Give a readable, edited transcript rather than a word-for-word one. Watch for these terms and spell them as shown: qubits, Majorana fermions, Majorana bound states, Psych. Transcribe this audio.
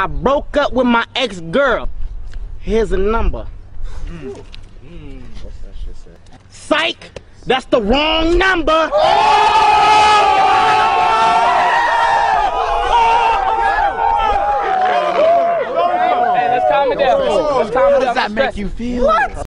I broke up with my ex-girl. Here's a number. What's that shit say? Psych, that's the wrong number. Hey, let's calm it down. How does that make you feel? What?